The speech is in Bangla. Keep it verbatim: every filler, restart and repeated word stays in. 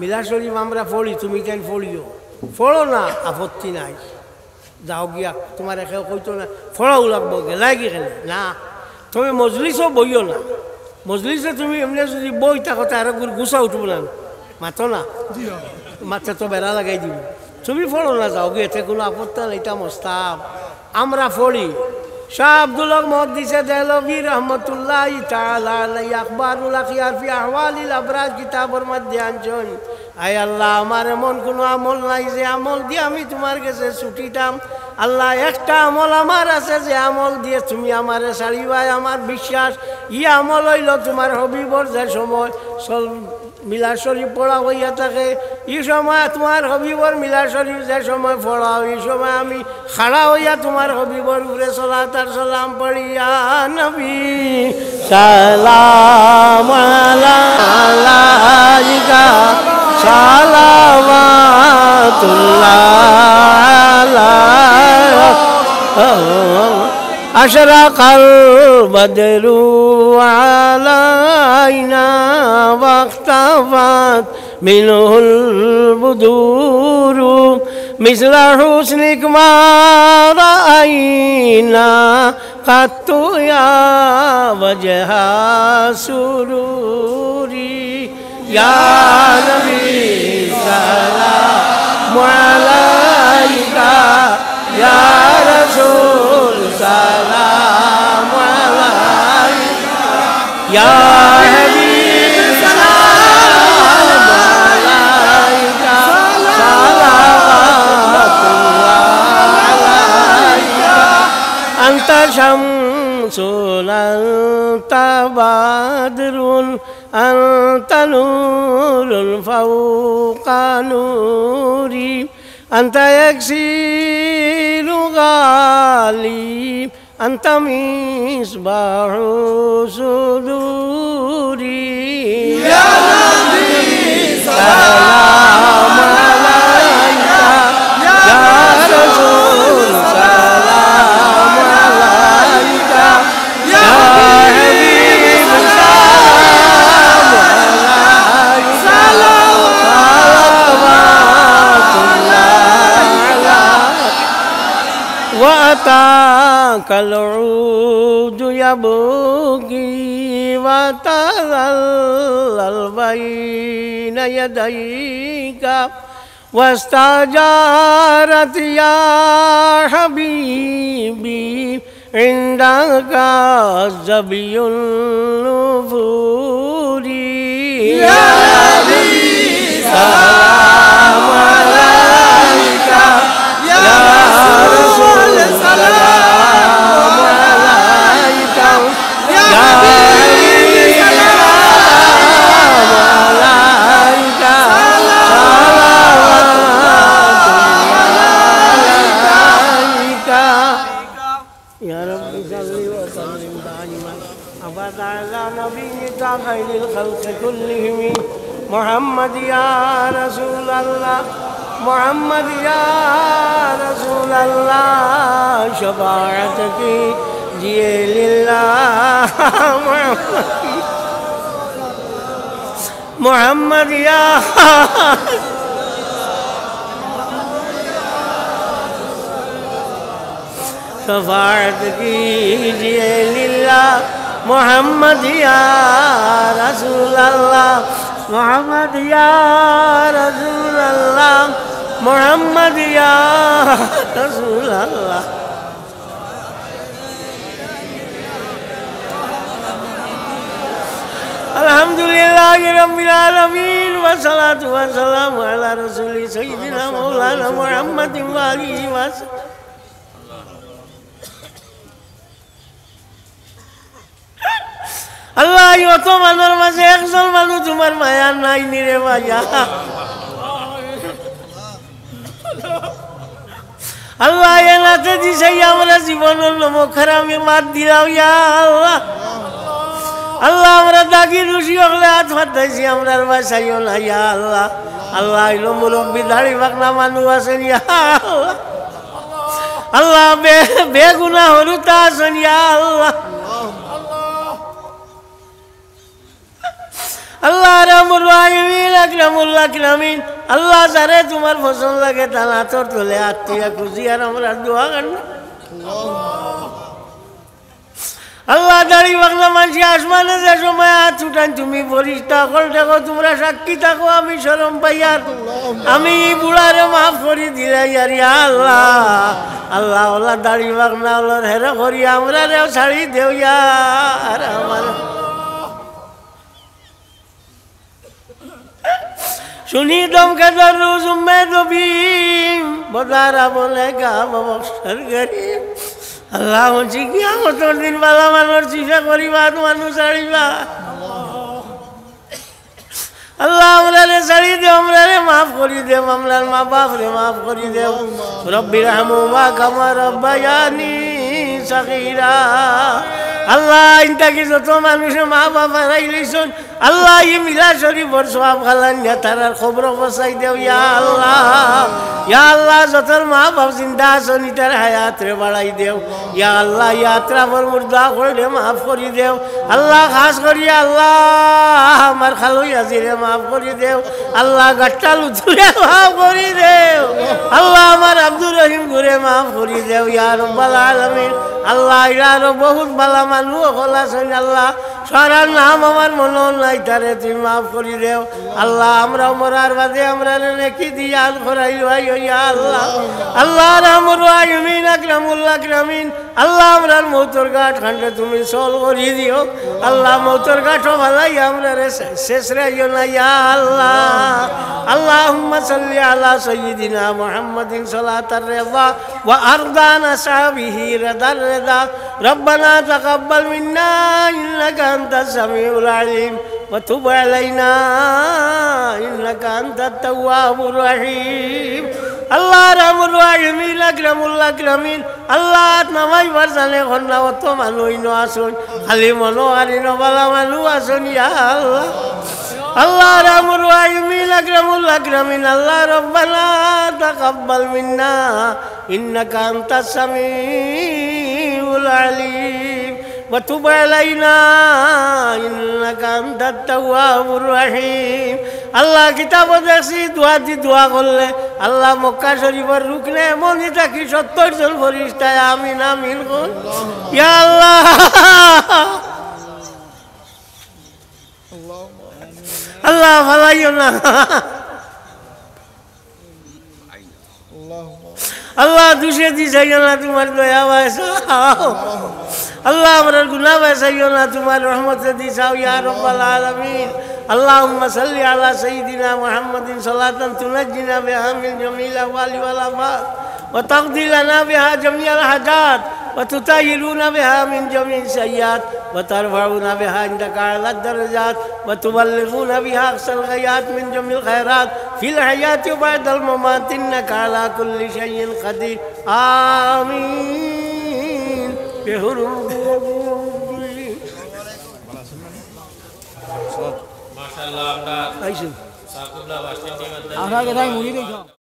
মিলাদ শরীফ আমরা পড়ি, তুমি কেন পড়িও, ফড়ো না, আপত্তি নাই, যাও গিয়া তোমার একে কইতো না ফড়াও লাগবো গেলাই গিয়ে না, তুমি মজলিসও বইও না, মজলিসে তুমি এমনি যদি বই থাকো তার গুছা উঠবো না, মাতো না, মাথা তো বেড়া লাগাই দিব, তুমি ফড়ো না, যাও গিয়ে এতে কোনো আপত্তি নাই, এটা মোস্তাব। আমরা পড়ি শাহ আব্দুল মহাদ্দিস দেহলভী রহমতুল্লাহ তাআলা আলাইহি আখবারুল আখিয়ার ফি আহওয়ালিল আবরার কিতাবের মধ্যে আনছেন, আয় আল্লাহ আমার এমন কোনো আমল নাই যে আমল দিয়ে আমি তোমার কাছে ছুটিতাম, আল্লাহ একটা আমল আমার আছে যে আমল দিয়ে তুমি আমার সারিবাই, আমার বিশ্বাস ই আমল হইল তোমার হবিবর যে সময় সল মিলাদ শরীফ পড়া হইয়া থাকে, এই সময় তোমার হবিবর মিলাদ শরীফ যে সময় পড়া হয় এই সময় আমি খাড়া হইয়া তোমার হবিবর ঘুরে চলা তার সালাম পড়িয়া নবী সালাম আলাইকা সালাওয়াতুল্লাহ আশরাকাল বদরু আলাইনা واختفت منه البدور مثل حسنك ما رأينا قط يا وجه سروري يا نبي سلام عليك يا رسول سلام عليك يا أنت بدر أنت نور فوق نوري أنت يكسر غالي أنت مصباح صدوري يا نبي سلام عليك يا رسول سلام عليك وأتاك العود يبكي وتذلل بين يديك واستجارت يا حبيبي عندك الزبي النفور يا نبي سلام عليك يا رسول سلام عليك يا نبي سلام عليك صلوات عليك يا رب صل وسلم دائما ابدا على نبيك خير الخلق كلهم محمد يا رسول الله محمد يا رسول الله شفاعتك جئ لله محمد يا شفاعت کیجئے للہ محمد یا رسول اللہ محمد یا رسول اللہ محمد یا رسول اللہ الحمدللہ رب العالمین والصلاة والسلام علی رسول سیدنا مولانا محمد علیہ وسلم আল্লাহ অত মানুষ মাঝে একজন মানুষ তোমার মায়া নাই নিরে মায়া আল্লাহ এলাতে দিছাই আমরা জীবনের নমখারা আমি মাত দিলাম ইয়া আল্লাহ আল্লাহ আমরা দাগি রুশি হলে হাত ফাটাইছি আমরা বাসাইও না ইয়া আল্লাহ আল্লাহ এলো মুরব্বী দাড়ি বাকনা মানুষ আছেন ইয়া আল্লাহ আল্লাহ বে বেগুনা হলুতা আছেন ইয়া আল্লাহ আল্লাহ রামুল আকরামুল আকরামিন। আল্লাহ যারে তোমার পছন্দ লাগে তার আতর তোলে আত্মীয় খুঁজি আর আমরা দোয়া কান্না। আল্লাহ দাড়ি বাংলা মানুষের আসমানে যে সময় হাত ছুটান তুমি ফরিস্তা কল থাকো, তোমরা সাক্ষী থাকো। আমি শরম পাই আর আমি বুড়ারে মাফ করি দিলাই আর আল্লাহ আল্লাহ আল্লাহ দাড়ি বাংলা ওলার হেরা করি আমরা রেও ছাড়ি দেও আর আমার শুনি দমকে দর রোজ উম্মেদ বদারা বলে গা বাবা সরকারি। আল্লাহ বলছি কি আমার তোর দিন বালা মানুষ চিফা করিবা মানুষ ছাড়িবা। আল্লাহ আমরা রে ছাড়ি দে, আমরা রে মাফ করি দেব, আমরা মা বাপ রে মাফ করি দেব। রব্বির হামুমা কামা রব্বায়ানি সগীরা। আল্লাহ ইনটাকে যত মানুষের মা বাবা রাইলেছেন আল্লাহ ই মিলা শরীফর সওয়াব খালান না তারার খবর পৌঁছাই দেও ইয়া আল্লাহ। ইয়া আল্লাহ যতর মা বাপ জিন্দা আছেন তার হায়াত রে বাড়াই দেও ইয়া আল্লাহ। ইয়াত্রা পর মুর্দা করে মাফ করি দেও আল্লাহ। খাস করি আল্লাহ আমার খালুই আজিরে মাফ করি দেও আল্লাহ। গাট্টা লুতুরে মাফ করি দেও আল্লাহ। আমার আব্দুর রহিম ঘুরে মাফ করি দেও ইয়া রব্বাল আলামিন। আল্লাহ ইরারো বহুত বালা মানুষ হলা সৈন আল্লাহ সারা নাম আমার মনে নাই তারে তুমি মাফ করি দেও আল্লাহ। আমরা মরার বাদে আমরা রেখি দিই আর ফরাই ভাই হইয়া আল্লাহ। আল্লাহ রামুর আমিন আকরামুল্লাহ আকরামিন। আল্লাহ আমরার মৌতর গাঠ খান্ডে তুমি সল করি দিও আল্লাহ। মৌতর গাঠও ভালাই আমরা রে শেষ রাইও না ইয়া আল্লাহ। আল্লাহুম্মা সাল্লি আলা সাইয়্যিদিনা মুহাম্মাদিন সালাতার রিদা ওয়া আরদান আসহাবিহি রিদার রিদা। রব্বানা তাকাব্বাল মিন্না ইন্নাকা আনতাস সামিউল আলিম ওয়া তুব আলাইনা ইন্নাকা আনতাত তাওয়াবুর রহিম। আল্লাহ রামুল আমিন আকরামুল আকরামিন। আল্লাহ নামাইবার জানে ঘন্না অত মানুষ ন আসুন খালি মনো আরি নবালা মানুষ আসুন ইয়া আল্লাহ। আল্লাহ রামুল আমিন আকরামুল আকরামিন। আল্লাহ রব্বানা তাকাব্বাল মিন্না ইন্নাকা আনতাস সামিউল আলিম ওয়া তুব আলাইনা ইন্নাকা আনতাত তাওয়াবুর রহিম। আল্লাহ কিতাব দেখছি দোয়া দি দোয়া করলে আল্লাহ মক্কা শরীফের রুকনে মনি থাকি সত্তর জন ফরিস্তায় আমিন আমিন বল ইয়া আল্লাহ। আল্লাহ ভালাইও না আল্লাহ। দুষে দি যাইও না তোমার দয়া বাসা আল্লাহ। আমরার গুনাহ বাসাইও না তোমার রহমতে দি যাও ইয়া রব্বাল আলামিন। اللهم صل على سيدنا محمد صلاة تنجينا بها من جميع الأهوال والآفات وتقضي لنا بها جميع الحاجات وتطهرنا بها من جميع السيئات وترفعنا بها عندك أعلى الدرجات وتبلغنا بها أقصى الغايات من جميع الخيرات في الحياة وبعد الممات إنك على كل شيء قدير آمين بحرمتك। আমরা কোথায় মুড়ি দেখো।